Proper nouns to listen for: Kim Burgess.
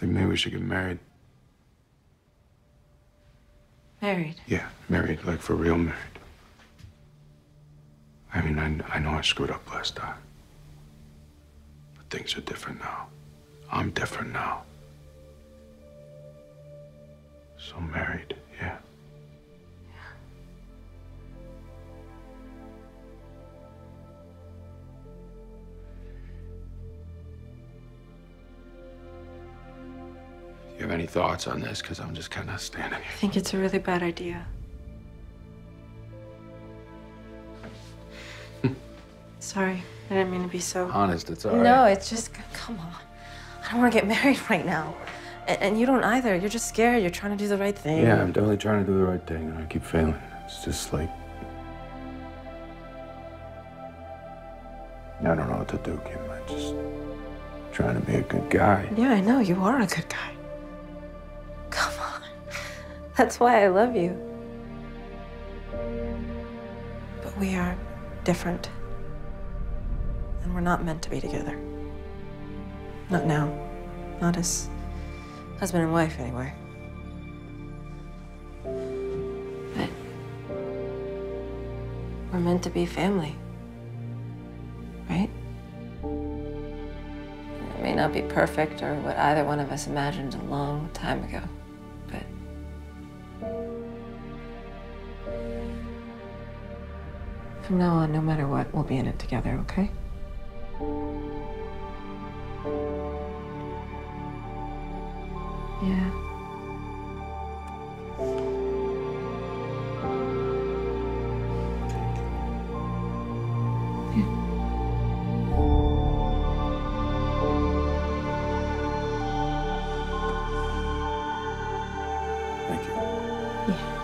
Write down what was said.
think maybe we should get married. Married? Yeah, married, like for real married. I mean, I know I screwed up last time. But things are different now. I'm different now. So married, yeah. You have any thoughts on this? Because I'm just kind of standing here. I think it's a really bad idea. Sorry, I didn't mean to be so... Honest, it's all right. No, it's just, come on. I don't want to get married right now. And you don't either. You're just scared. You're trying to do the right thing. Yeah, I'm definitely trying to do the right thing, and I keep failing. It's just like... I don't know what to do, Kim. I just... trying to be a good guy. Yeah, I know. You are a good guy. Come on. That's why I love you. But we are different. And we're not meant to be together. Not now. Not as husband and wife, anyway. But we're meant to be family. Right? It may not be perfect or what either one of us imagined a long time ago, but from now on, no matter what, we'll be in it together, okay? Yeah. Thank you. Yeah.